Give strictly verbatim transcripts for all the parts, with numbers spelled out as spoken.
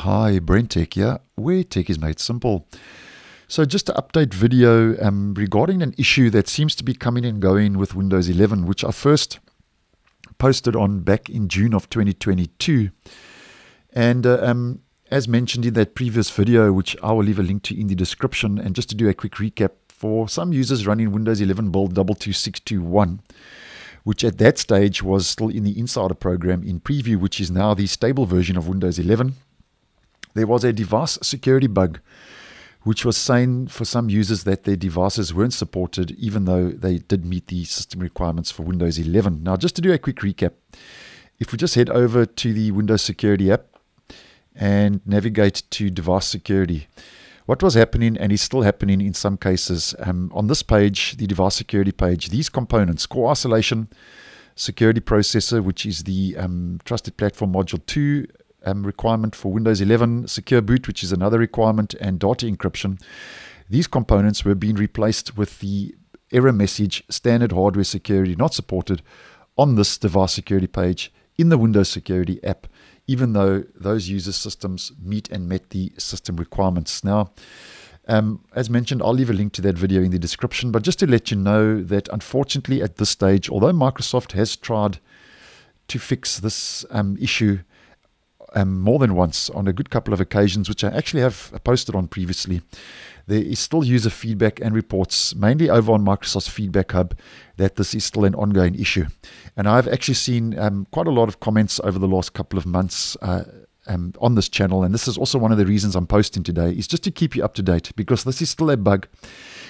Hi, Brent Tech here, where tech is made simple. So just to update video um, regarding an issue that seems to be coming and going with Windows eleven, which I first posted on back in June of twenty twenty-two. And uh, um, as mentioned in that previous video, which I will leave a link to in the description, and just to do a quick recap, for some users running Windows eleven build double two six two one, which at that stage was still in the Insider program in preview, which is now the stable version of Windows eleven, there was a device security bug, which was saying for some users that their devices weren't supported, even though they did meet the system requirements for Windows eleven. Now, just to do a quick recap, if we just head over to the Windows Security app and navigate to Device Security, what was happening and is still happening in some cases, um, on this page, the Device Security page, these components, Core Isolation, Security Processor, which is the um, Trusted Platform Module two, Um, requirement for Windows eleven, Secure Boot, which is another requirement, and data encryption. These components were being replaced with the error message, standard hardware security not supported, on this device security page in the Windows Security app, even though those user systems meet and met the system requirements. Now, um, as mentioned, I'll leave a link to that video in the description, but just to let you know that unfortunately at this stage, although Microsoft has tried to fix this um, issue, Um, more than once on a good couple of occasions, which I actually have posted on previously, there is still user feedback and reports, mainly over on Microsoft's Feedback Hub, that this is still an ongoing issue. And I've actually seen um, quite a lot of comments over the last couple of months uh, um, on this channel, and this is also one of the reasons I'm posting today, is just to keep you up to date, because this is still a bug,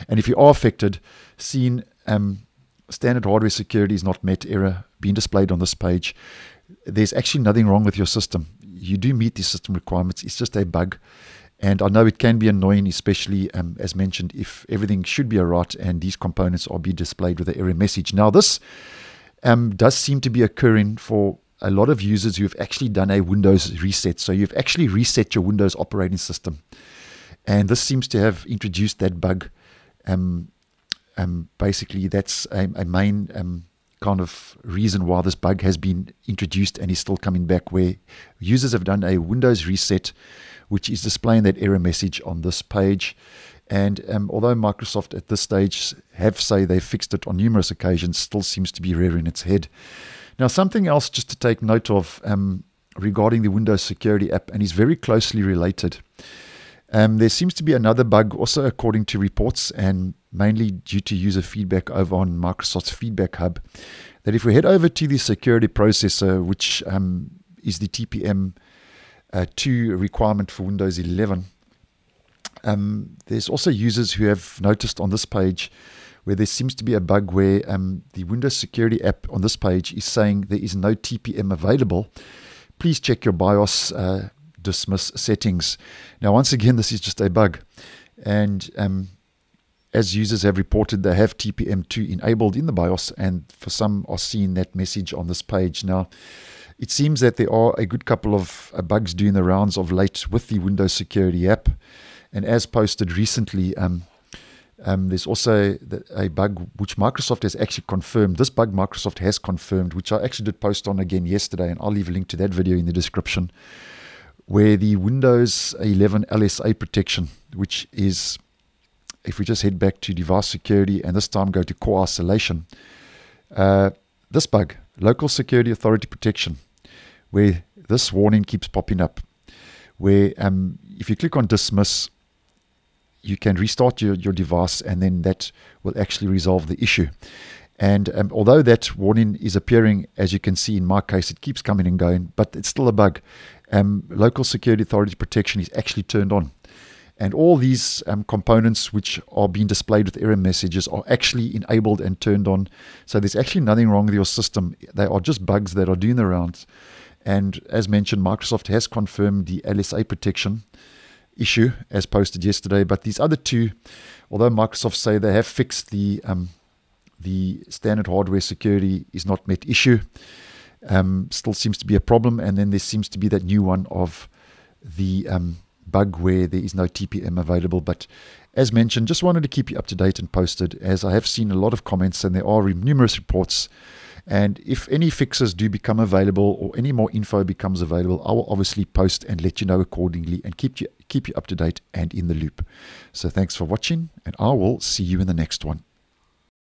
and if you are affected, seeing um, standard hardware security is not met error being displayed on this page, there's actually nothing wrong with your system. You do meet the system requirements. It's just a bug. And I know it can be annoying, especially, um, as mentioned, if everything should be all right and these components are being displayed with the error message. Now, this um, does seem to be occurring for a lot of users who have actually done a Windows reset. So you've actually reset your Windows operating system. And this seems to have introduced that bug. Um, um, basically, that's a, a main... Um, kind of reason why this bug has been introduced and is still coming back, where users have done a Windows reset, which is displaying that error message on this page. And um, although Microsoft at this stage have say they've fixed it on numerous occasions, still seems to be rearing its head. Now, something else just to take note of um, regarding the Windows Security app, and is very closely related. Um, there seems to be another bug also according to reports, and mainly due to user feedback over on Microsoft's Feedback Hub, that if we head over to the security processor, which um, is the T P M two requirement for Windows eleven, um, there's also users who have noticed on this page where there seems to be a bug where um, the Windows Security app on this page is saying there is no T P M available. Please check your BIOS uh, dismiss settings. Now, once again, this is just a bug. And um, as users have reported, they have T P M two enabled in the BIOS, and for some are seeing that message on this page. Now, it seems that there are a good couple of uh, bugs doing the rounds of late with the Windows Security app. And as posted recently, um, um, there's also the, a bug which Microsoft has actually confirmed. This bug Microsoft has confirmed, which I actually did post on again yesterday, and I'll leave a link to that video in the description, where the Windows eleven L S A protection, which is, if we just head back to device security and this time go to core isolation, uh, this bug, local security authority protection, where this warning keeps popping up, where um, if you click on dismiss, you can restart your, your device, and then that will actually resolve the issue. And um, although that warning is appearing, as you can see in my case, it keeps coming and going, but it's still a bug. Um, local security authority protection is actually turned on. And all these um, components which are being displayed with error messages are actually enabled and turned on. So there's actually nothing wrong with your system. They are just bugs that are doing the rounds. And as mentioned, Microsoft has confirmed the L S A protection issue as posted yesterday. But these other two, although Microsoft say they have fixed the... Um, the standard hardware security is not met issue, um, still seems to be a problem. And then there seems to be that new one of the um, bug where there is no T P M available. But as mentioned, just wanted to keep you up to date and posted, as I have seen a lot of comments and there are numerous reports. And if any fixes do become available or any more info becomes available, I will obviously post and let you know accordingly and keep you, keep you up to date and in the loop. So thanks for watching, and I will see you in the next one.